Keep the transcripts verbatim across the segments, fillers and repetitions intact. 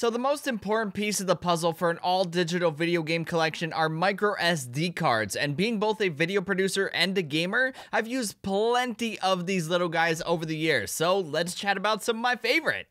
So the most important piece of the puzzle for an all-digital video game collection are micro S D cards, and being both a video producer and a gamer, I've used plenty of these little guys over the years, so let's chat about some of my favorite.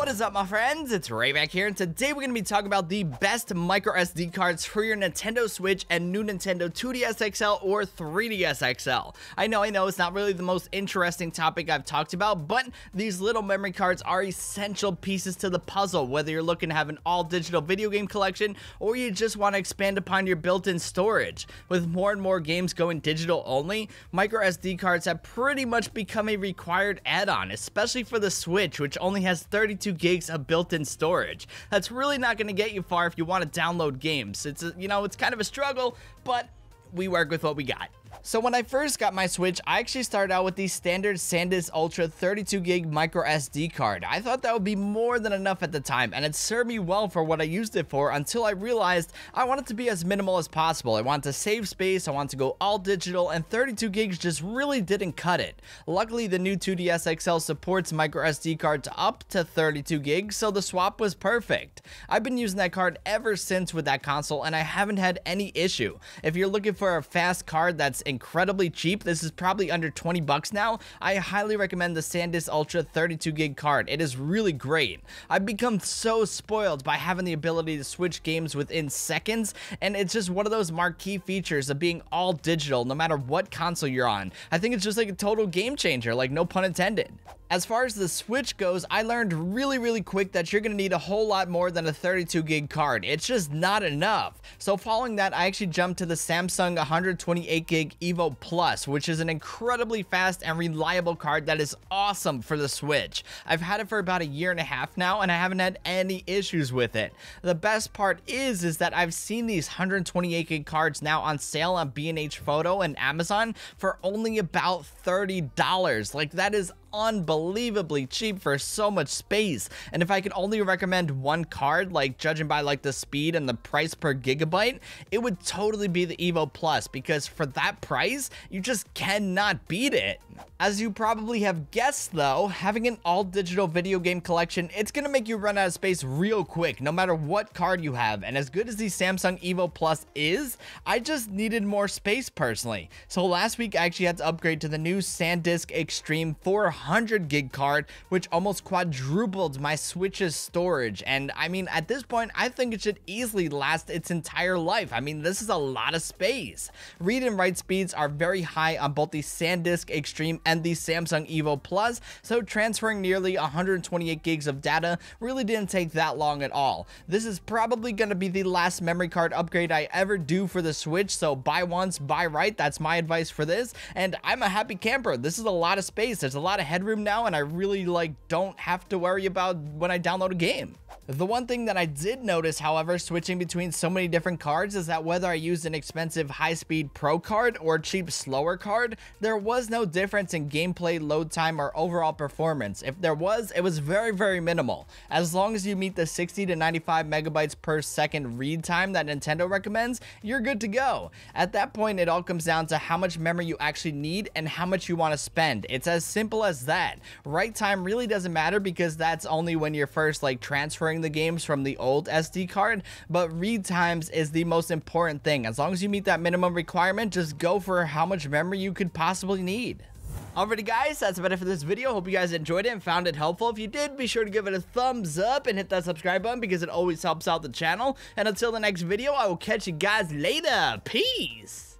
What is up, my friends? It's Ray back here, and today we're going to be talking about the best micro S D cards for your Nintendo Switch and new Nintendo two D S X L or three D S X L. I know, I know, it's not really the most interesting topic I've talked about, but these little memory cards are essential pieces to the puzzle, whether you're looking to have an all-digital video game collection or you just want to expand upon your built-in storage. With more and more games going digital only, micro S D cards have pretty much become a required add-on, especially for the Switch, which only has thirty-two gigs of built-in storage. That's really not going to get you far if you want to download games. It's a, you know, it's kind of a struggle, but we work with what we got. So when I first got my Switch, I actually started out with the standard SanDisk Ultra thirty-two gig micro S D card. I thought that would be more than enough at the time, and it served me well for what I used it for until I realized I wanted to be as minimal as possible. I wanted to save space, I wanted to go all digital, and thirty-two gigs just really didn't cut it. Luckily, the new two D S X L supports micro S D cards up to thirty-two gigs, so the swap was perfect. I've been using that card ever since with that console, and I haven't had any issue. If you're looking for a fast card that's incredibly cheap, this is probably under twenty bucks now, I highly recommend the SanDisk Ultra thirty-two gig card. It is really great. I've become so spoiled by having the ability to switch games within seconds, and it's just one of those marquee features of being all digital no matter what console you're on. I think it's just like a total game changer, like no pun intended. As far as the Switch goes, I learned really, really quick that you're gonna need a whole lot more than a thirty-two gig card. It's just not enough. So following that, I actually jumped to the Samsung one twenty-eight gig EVO Plus, which is an incredibly fast and reliable card that is awesome for the Switch. I've had it for about a year and a half now, and I haven't had any issues with it. The best part is, is that I've seen these one twenty-eight gig cards now on sale on B and H Photo and Amazon for only about thirty dollars. Like, that is unbelievably cheap for so much space. And if I could only recommend one card, like judging by like the speed and the price per gigabyte, it would totally be the EVO Plus, because for that price you just cannot beat it. As you probably have guessed though, having an all digital video game collection, it's gonna make you run out of space real quick no matter what card you have, and as good as the Samsung EVO Plus is, I just needed more space personally. So last week I actually had to upgrade to the new SanDisk Extreme four hundred gig card, which almost quadrupled my Switch's storage. And I mean, at this point I think it should easily last its entire life. I mean, this is a lot of space. Read and write speeds are very high on both the SanDisk Extreme and the Samsung EVO Plus, so transferring nearly one twenty-eight gigs of data really didn't take that long at all. This is probably going to be the last memory card upgrade I ever do for the Switch, so buy once, buy right. That's my advice for this, and I'm a happy camper. This is a lot of space, there's a lot of headroom now, and I really like don't have to worry about when I download a game. The one thing that I did notice, however, switching between so many different cards is that whether I used an expensive high-speed pro card or cheap slower card, there was no difference in gameplay, load time, or overall performance. If there was, it was very, very minimal. As long as you meet the sixty to ninety-five megabytes per second read time that Nintendo recommends, you're good to go. At that point, it all comes down to how much memory you actually need and how much you want to spend. It's as simple as that. Write time really doesn't matter because that's only when you're first like transferring the games from the old S D card, but read times is the most important thing. As long as you meet that minimum requirement, just go for how much memory you could possibly need. Alrighty guys, that's about it for this video. Hope you guys enjoyed it and found it helpful. If you did, be sure to give it a thumbs up and hit that subscribe button because it always helps out the channel. And until the next video, I will catch you guys later. Peace!